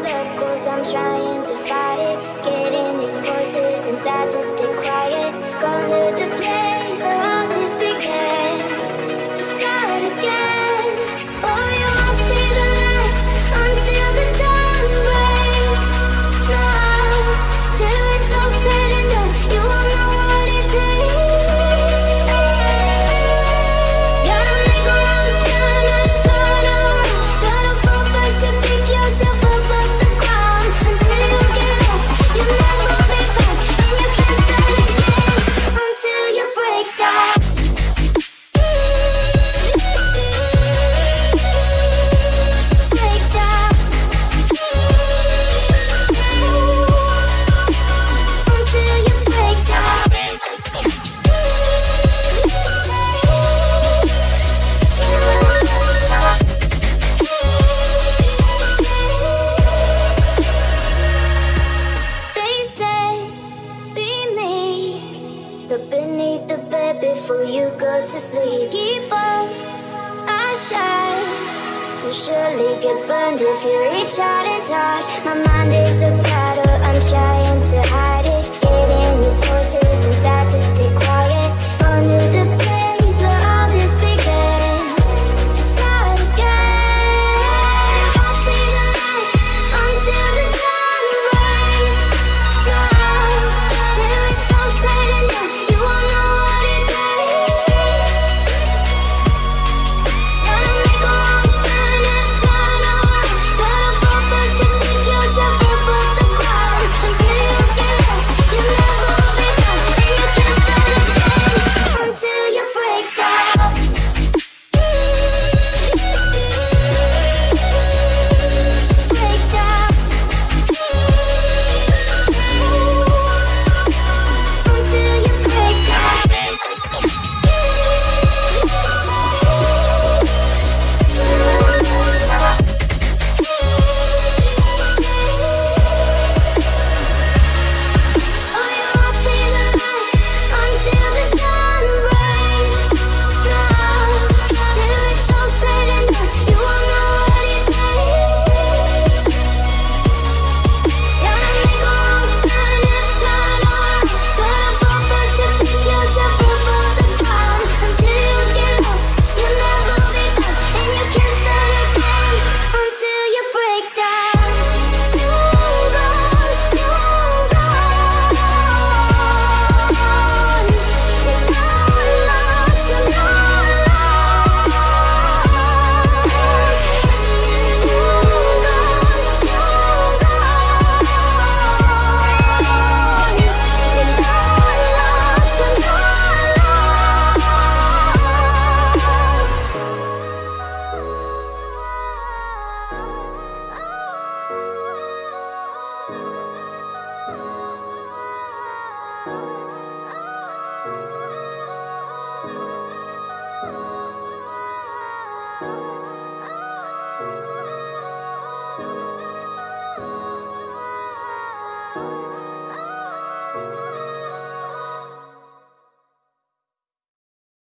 circles, I'm trying to fight it. Getting these voices inside to stay quiet. Gone to the place where all this began. Just start again. Oh, you won't see the light until the dawn breaks. No, till it's all said and done, you won't know what it takes. Gotta make a wrong turn and turn around. Gotta fall fast to pick yourself up off the ground. Until you get lost, you'll never be found. And you can't start again until you break down. Break down. Until you break down. They say, be meek. Look beneath the bed before you go to sleep. Keep up, I shine. You'll surely get burned if you reach out and touch. My mind is